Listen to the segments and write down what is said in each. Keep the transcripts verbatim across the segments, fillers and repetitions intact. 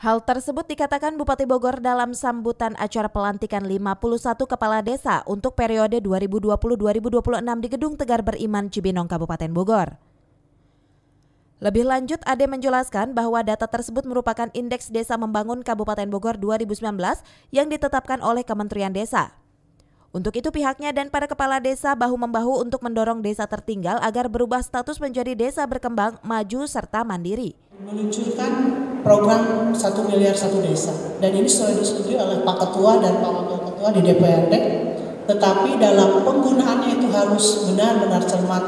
Hal tersebut dikatakan Bupati Bogor dalam sambutan acara pelantikan lima puluh satu kepala desa untuk periode dua ribu dua puluh sampai dua ribu dua puluh enam di Gedung Tegar Beriman Cibinong, Kabupaten Bogor. Lebih lanjut, Ade menjelaskan bahwa data tersebut merupakan Indeks Desa Membangun Kabupaten Bogor dua ribu sembilan belas yang ditetapkan oleh Kementerian Desa. Untuk itu pihaknya dan para kepala desa bahu-membahu untuk mendorong desa tertinggal agar berubah status menjadi desa berkembang, maju, serta mandiri. Meluncurkan program satu miliar satu desa, dan ini sudah disetujui oleh Pak Ketua dan Pak Wakil Ketua di D P R D, tetapi dalam penggunaannya itu harus benar-benar cermat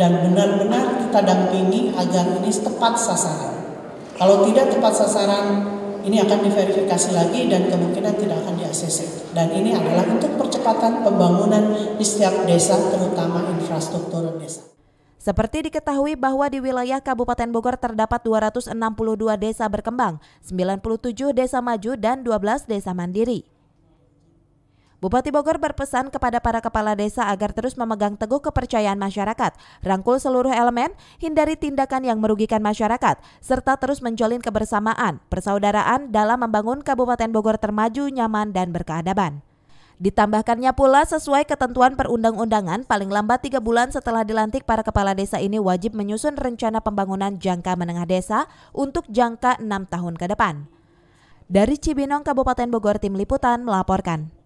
dan benar-benar kita dampingi agar ini tepat sasaran. Kalau tidak tepat sasaran, ini akan diverifikasi lagi dan kemungkinan tidak akan di-A C C. Dan ini adalah untuk percepatan pembangunan di setiap desa, terutama infrastruktur desa. Seperti diketahui bahwa di wilayah Kabupaten Bogor terdapat dua ratus enam puluh dua desa berkembang, sembilan puluh tujuh desa maju, dan dua belas desa mandiri. Bupati Bogor berpesan kepada para kepala desa agar terus memegang teguh kepercayaan masyarakat, rangkul seluruh elemen, hindari tindakan yang merugikan masyarakat, serta terus menjalin kebersamaan, persaudaraan dalam membangun Kabupaten Bogor termaju, nyaman, dan berkeadaban. Ditambahkannya pula, sesuai ketentuan perundang-undangan, paling lambat tiga bulan setelah dilantik para kepala desa ini wajib menyusun rencana pembangunan jangka menengah desa untuk jangka enam tahun ke depan. Dari Cibinong, Kabupaten Bogor, Tim Liputan melaporkan.